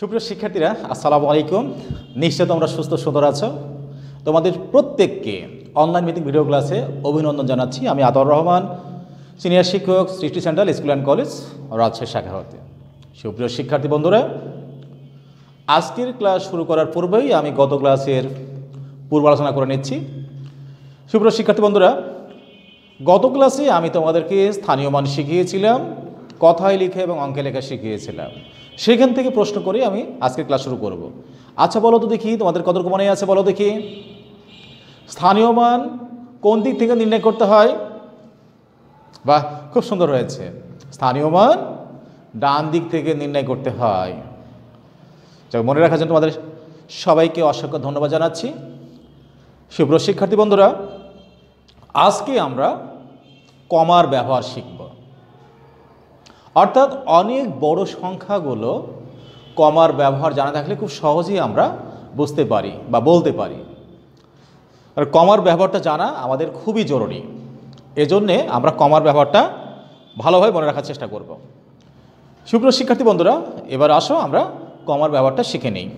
সুপ্রিয় শিক্ষার্থীরা আসসালামু আলাইকুম। নিশ্চয় তোমরা সুস্থ সুন্দর আছো। তোমাদের প্রত্যেককে অনলাইন ভিত্তিক ভিডিও ক্লাসে অভিনন্দন জানাচ্ছি। আমি আতর রহমান, সিনিয়র শিক্ষক, সৃষ্টি central school and college, Rajshahi শাখা হতে। সুপ্রিয় শিক্ষার্থী বন্ধুরা, আজকের ক্লাস শুরু করার পূর্বেই আমি গত ক্লাসের পূর্বালোচনা করে নিচ্ছি। সুপ্রিয় শিক্ষার্থী বন্ধুরা, গত ক্লাসে আমি তোমাদেরকে স্থানীয় মান শিখিয়েছিলাম, কথায় লিখে এবং অঙ্কে লেখা শিখিয়েছিলাম। সেখান থেকে প্রশ্ন করে আমি আজকের ক্লাস শুরু করব। আচ্ছা বলো তো দেখি তোমাদের কতটুকু মনে আছে? বলো দেখি, স্থানীয় মান কোন দিক থেকে নির্ণয় করতে হয়? বাহ, খুব সুন্দর হয়েছে। স্থানীয় মান ডান দিক থেকে নির্ণয় করতে হয়। মনে রাখার জন্য তোমাদের সবাইকে অসংখ্য ধন্যবাদ জানাচ্ছি। সুপ্রিয় শিক্ষার্থী বন্ধুরা, আজকে আমরা কমার ব্যবহার শিখব, অর্থাৎ অনেক বড় সংখ্যাগুলো কমার ব্যবহার জানা থাকলে খুব সহজেই আমরা বুঝতে পারি বা বলতে পারি। আর কমার ব্যবহারটা জানা আমাদের খুবই জরুরি। এজন্যে আমরা কমার ব্যবহারটা ভালোভাবে মনে রাখার চেষ্টা করব। সুপ্রিয় শিক্ষার্থী বন্ধুরা, এবার আসো আমরা কমার ব্যবহারটা শিখে নিই।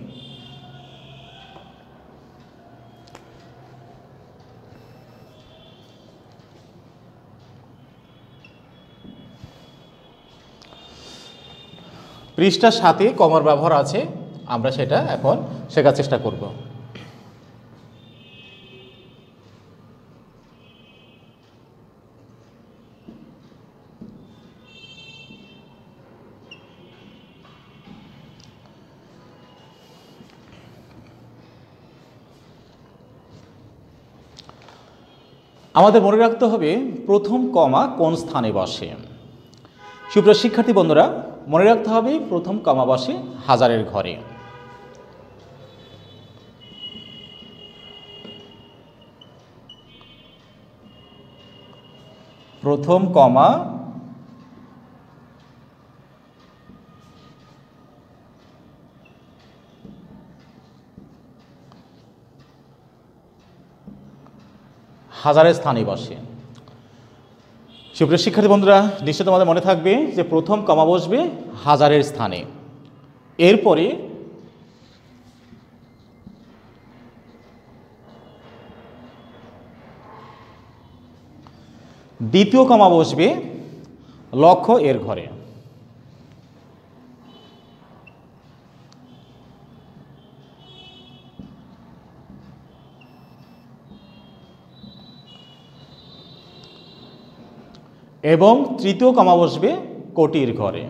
পৃষ্ঠার সাথে কমার ব্যবহার আছে, আমরা সেটা এখন শেখার চেষ্টা করব। আমাদের মনে রাখতে হবে প্রথম কমা কোন স্থানে বসে। সুপ্রিয় শিক্ষার্থী বন্ধুরা, মনে রাখতে হবে প্রথম কমা বসে হাজারের ঘরে। প্রথম কমা হাজারের স্থানে বসে। সুপ্রিয় শিক্ষার্থী বন্ধুরা, নিশ্চয় তোমাদের মনে থাকবে যে প্রথম কমা বসবে হাজারের স্থানে। এরপরে দ্বিতীয় কমা বসবে লক্ষ এর ঘরে। এবং তৃতীয় কমা বসবে কোটির ঘরে।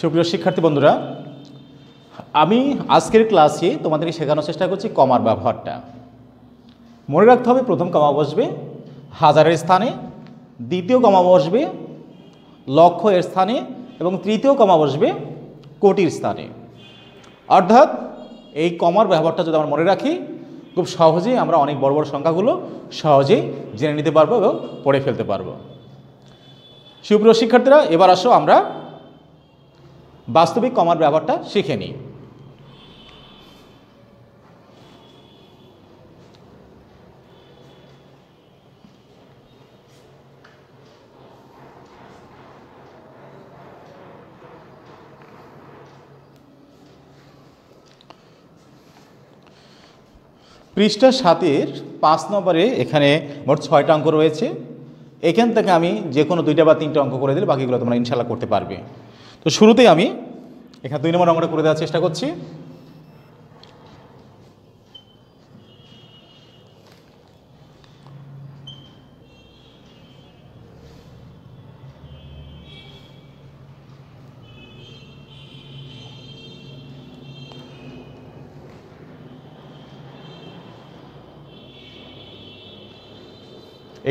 সুপ্রিয় শিক্ষার্থী বন্ধুরা, আমি আজকের ক্লাসে তোমাদেরকে শেখানোর চেষ্টা করছি কমার ব্যবহারটা। মনে রাখতে হবে প্রথম কমা বসবে হাজারের স্থানে, দ্বিতীয় কমা বসবে লক্ষ এর স্থানে এবং তৃতীয় কমা বসবে কোটির স্থানে। অর্থাৎ এই কমার ব্যবহারটা যদি আমরা মনে রাখি, খুব সহজেই আমরা অনেক বড় বড় সংখ্যাগুলো সহজেই জেনে নিতে পারবো এবং পড়ে ফেলতে পারবো। সুপ্রিয় শিক্ষার্থীরা, এবার আসো আমরা বাস্তবিক কমার ব্যবহারটা শিখে নিই। পৃষ্ঠা 7-5 নম্বরে এখানে মোট 6টা অঙ্ক রয়েছে। এখান থেকে আমি যে কোনো 2টা বা 3টা অঙ্ক করে দিলে বাকিগুলো তোমরা ইনশাল্লাহ করতে পারবে। তো শুরুতেই আমি এখানে 2 নম্বর অঙ্কটা করে দেওয়ার চেষ্টা করছি।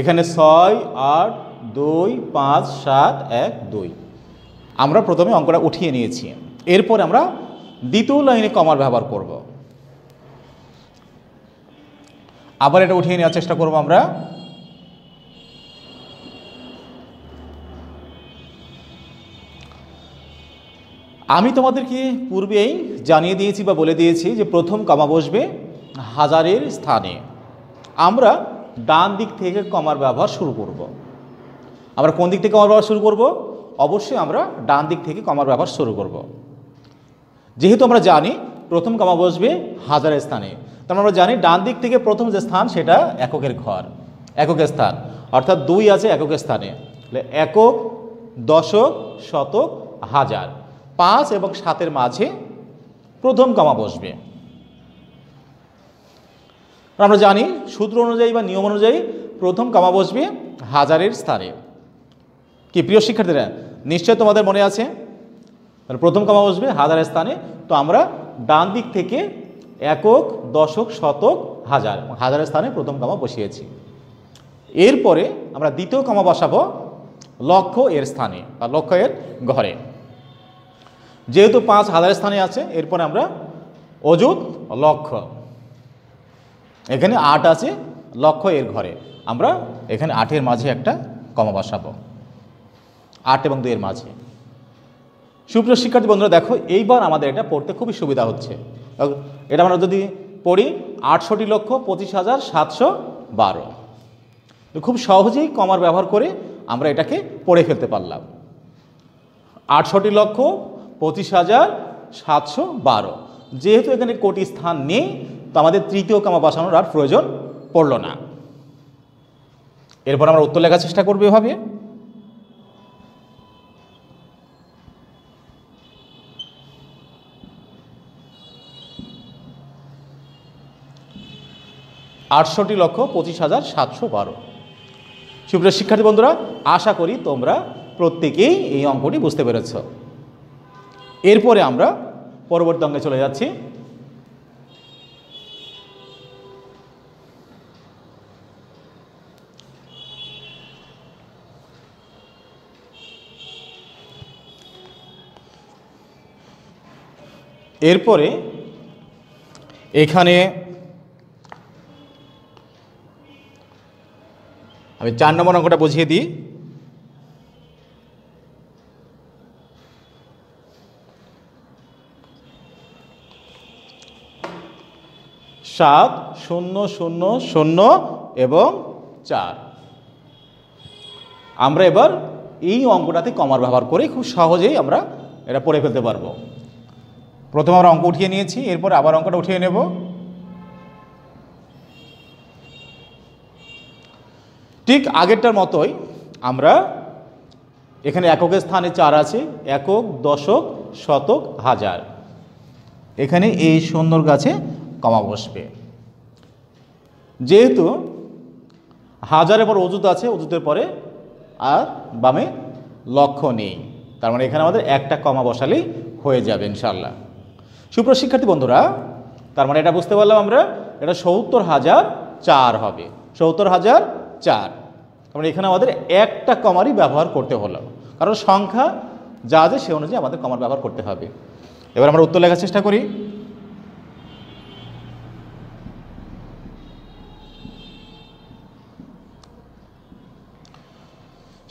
এখানে 6, 8, 2, 5, 7, 1, 2 আমরা প্রথমে অঙ্কটা উঠিয়ে নিয়েছি। এরপর আমরা দ্বিতীয় লাইনে কমার ব্যবহার করব। আবার এটা উঠিয়ে নেওয়ার চেষ্টা করব আমরা। आमी तोमादेरके पूर्वेई जानिये दिएछि बा बोले दिएछि जे प्रथम कमा बसबे हाजारेर स्थाने आमरा डान दिक थेके कमार व्यवहार शुरू करब। आमरा कोन दिक थेके कमार व्यवहार शुरू करब? अवश्यई आमरा डान दिक थेके कमार व्यवहार शुरू करब। जेहेतु आमरा जानि प्रथम कमा बसबे हाजारेर स्थाने, तार आमरा जानि डान दिक थेके प्रथम जे स्थान सेटा एककेर घर, एककेर स्थान अर्थात दुई आछे एककेर स्थाने। ताहले एकक, दशक, शतक, हाजार पाँच एवं सातेर माझे प्रथम कमा बसबे। आमरा जानी सूत्र अनुयायी बा नियम अनुयायी प्रथम कमा बसबे हाजारेर स्थाने। कि प्रिय शिक्षार्थीरा निश्चय तोमादेर मने आछे प्रथम कमा बसबे हाजारेर स्थाने। तो आमरा डान दिक थेके एकक, दशक, शतक, हाजार हाजारेर स्थाने प्रथम कमा बसिয়েছি। एरपरे आमरा द्वितीय कमा बसाबो लक्ष एर स्थाने बा लक्ष एर घरे। जेहेतु पाँच हजार स्थाने आछे एरपर आमरा अजुत लक्ष एखाने आठ आछे लक्ष एर घरे आमरा एखाने आठेर माझे एकटा कमा बसाबो, आठ एवं दुइयेर माझे। सुप्रिय शिक्षार्थी बंधुरा देखो एइबार आमादेर एटा पढ़ते खूबई सुविधा होच्छे। एटा आमरा जदि पढ़ी ৬৮,২৫,৭১২ खूब सहजेई कमार व्यवहार करे आमरा एटाके पढ़े फेलते पारलाम। ৬৮,২৫,৭১২ जेहेतु एखाने कोटी स्थान नेই तो आमादेर तृतीय कमा बसानोर आर प्रयोजन पड़लो ना। एरपर आमरा उत्तर लेखार चेष्टा करब एभाবে। আটষট্টি লক্ষ ২৫,৭১২। সুপ্রিয় শিক্ষার্থী বন্ধুরা আশা করি তোমরা প্রত্যেকেই এই অঙ্কটি বুঝতে পেরেছ। এরপরে আমরা পরবর্তী অঙ্কে চলে যাচ্ছি। এরপরে এখানে আমি ৪ নম্বর অঙ্কটা বুঝিয়ে দিই। सात शून्य शून्य शून्य एवं चार আমরা এবার এই অঙ্কটাতে কমার ব্যবহার করে খুব সহজেই আমরা এটা পড়ে ফেলতে পারবো। প্রথমে আমরা অঙ্ক উঠিয়ে নিয়েছি, এরপর আবার অঙ্কটা উঠিয়ে নেব। ঠিক আগেরটার মতোই আমরা এখানে এককের স্থানে চার আছে, একক, দশক, শতক, হাজার এখানে এই শূন্যর কাছে কমা বসবে। যেহেতু হাজারের পর অযুত আছে, অযুতের পরে আর বামে লক্ষ নেই, তার মানে এখানে আমাদের একটা কমা বসালেই হয়ে যাবে ইনশাআল্লাহ। সুপ্রিয় শিক্ষার্থী বন্ধুরা তার মানে এটা বুঝতে পারলাম আমরা, এটা ৭০,০০৪ হবে, ৭০,০০৪। তার মানে এখানে আমাদের একটা কমারই ব্যবহার করতে হলো, কারণ সংখ্যা যা আছে সে অনুযায়ী আমাদের কমার ব্যবহার করতে হবে। এবার আমরা উত্তর লেখার চেষ্টা করি।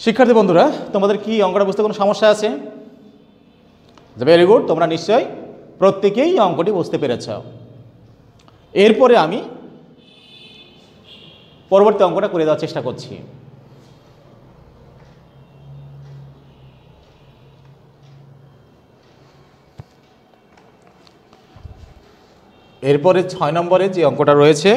শিক্ষার্থী বন্ধুরা তোমাদের কি অঙ্কটা বুঝতে কোনো সমস্যা আছে? ভেরি গুড, তোমরা নিশ্চয়ই প্রত্যেকেই অঙ্কটি বুঝতে পেরেছ। এরপরে আমি পরবর্তী অঙ্কটা করে দেওয়ার চেষ্টা করছি। এরপরে ৬ নম্বরে যে অঙ্কটা রয়েছে,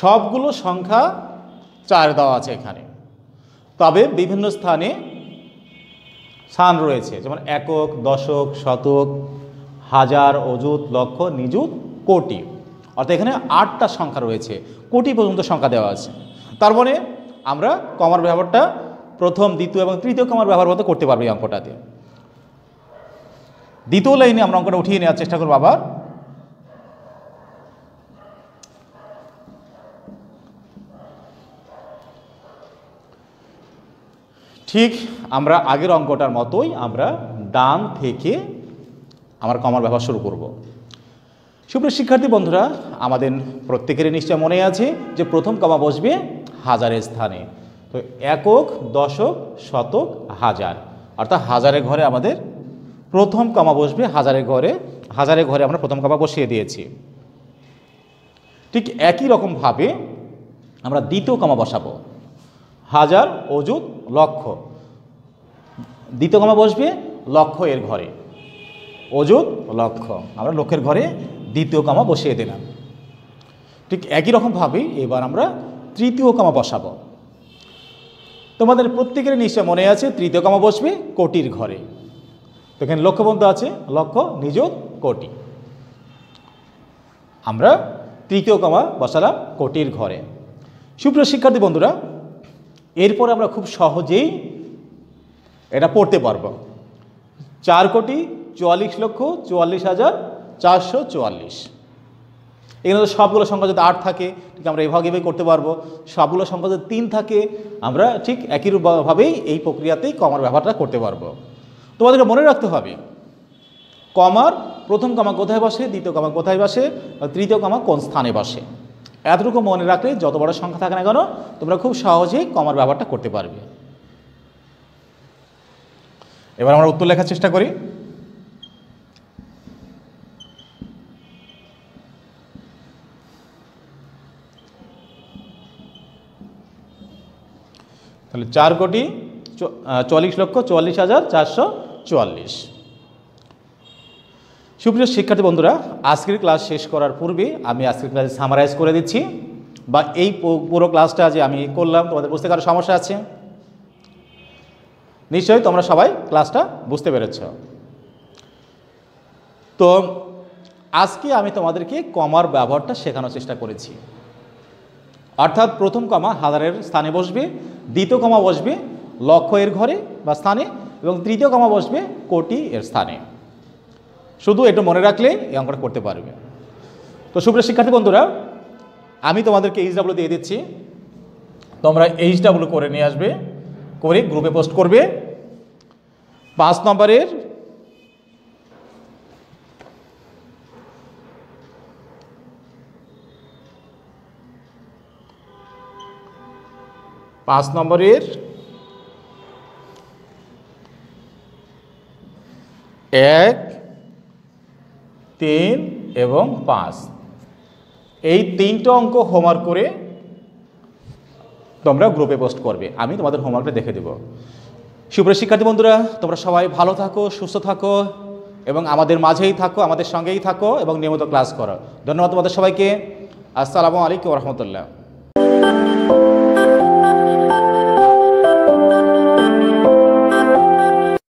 সবগুলো সংখ্যা ৪ দেওয়া আছে এখানে, তবে বিভিন্ন স্থানে স্থান রয়েছে, যেমন একক, দশক, শতক, হাজার, অযুত, লক্ষ, নিযুত, কোটি। অর্থাৎ এখানে ৮টা সংখ্যা রয়েছে, কোটি পর্যন্ত সংখ্যা দেওয়া আছে। তার মানে আমরা কমার ব্যবহারটা প্রথম, দ্বিতীয় এবং তৃতীয় কমার ব্যবহার মতো করতে পারবো এই অঙ্কটাতে। দ্বিতীয় লাইনে আমরা অঙ্কটা উঠিয়ে নেওয়ার চেষ্টা করবো আবার। ঠিক আমরা আগের অঙ্কটার মতোই আমরা ডান থেকে আমার কমার ব্যবহার শুরু করব। সুপ্রিয় শিক্ষার্থী বন্ধুরা, আমাদের প্রত্যেকেরই নিশ্চয় মনে আছে যে প্রথম কমা বসবে হাজারের স্থানে। তো একক, দশক, শতক, হাজার, অর্থাৎ হাজারের ঘরে আমাদের প্রথম কমা বসবে। হাজারের ঘরে আমরা প্রথম কমা বসিয়ে দিয়েছি। ঠিক একই রকমভাবে আমরা দ্বিতীয় কমা বসাবো। হাজার, অযুত, লক্ষ, দ্বিতীয় কমা বসবে লক্ষ এর ঘরে। অযুত, লক্ষ, আমরা লক্ষের ঘরে দ্বিতীয় কমা বসিয়ে দিলাম। ঠিক একই রকমভাবে এবার আমরা তৃতীয় কমা বসাবো। তোমাদের প্রত্যেকের নিশ্চয় মনে আছে তৃতীয় কমা বসবে কোটির ঘরে। তো এখানে লক্ষ বন্ধ আছে, লক্ষ, নিযুত, কোটি, আমরা তৃতীয় কমা বসালাম কোটির ঘরে। সুপ্রিয় শিক্ষার্থী বন্ধুরা, এরপর আমরা খুব সহজেই এটা পড়তে পারব। 4,44,44,444, এখানে সবগুলো সংখ্যা যদি 8 থাকে ঠিক আমরা এভাবে করতে পারবো। সবগুলো সংখ্যা যদি 3 থাকে আমরা ঠিক একই রূপভাবেই এই প্রক্রিয়াতেই কমার ব্যবহারটা করতে পারবো। তোমাদেরকে মনে রাখতে হবে কমার প্রথম কমা কোথায় বসে, দ্বিতীয় কমা কোথায় বসে, তৃতীয় কমা কোন স্থানে বসে। এতটুকু মনে রাখলে যত বড় সংখ্যা থাকে না কেন তোমরা খুব সহজেই কমার ব্যবহারটা করতে পারবে। এবার আমরা উত্তর লেখার চেষ্টা করি। তাহলে 4,44,44,444। সুপ্রিয় শিক্ষার্থী বন্ধুরা, আজকের ক্লাস শেষ করার পূর্বে আমি আজকের ক্লাসে সামারাইজ করে দিচ্ছি, বা এই পুরো ক্লাসটা যে আমি করলাম তোমাদের বুঝতে কারো সমস্যা আছে? নিশ্চয়ই তোমরা সবাই ক্লাসটা বুঝতে পেরেছ। তো আজকে আমি তোমাদেরকে কমার ব্যবহারটা শেখানোর চেষ্টা করেছি, অর্থাৎ প্রথম কমা হাজারের স্থানে বসবে, দ্বিতীয় কমা বসবে লক্ষ এর ঘরে বা স্থানে, এবং তৃতীয় কমা বসবে কোটি এর স্থানে। শুধু এটা মনে রাখলে এই অঙ্কটা করতে পারবে। তো সুপ্রিয় শিক্ষার্থী বন্ধুরা, আমি তোমাদেরকে এইচডাব্লু দিয়ে দিচ্ছি, তোমরা এইচডাব্লু করে নিয়ে আসবে, করে গ্রুপে পোস্ট করবে। 5 নম্বরের এক, 3 এবং 5, এই 3টা অঙ্ক হোমওয়ার্ক করে তোমরা গ্রুপে পোস্ট করবে। আমি তোমাদের হোমওয়ার্কটা দেখে দেব। সুপ্রিয় শিক্ষার্থী বন্ধুরা, তোমরা সবাই ভালো থাকো, সুস্থ থাকো, এবং আমাদের মাঝেই থাকো, আমাদের সঙ্গেই থাকো, এবং নিয়মিত ক্লাস করো। ধন্যবাদ তোমাদের সবাইকে। আসসালামু আলাইকুম রহমতুল্লাহ।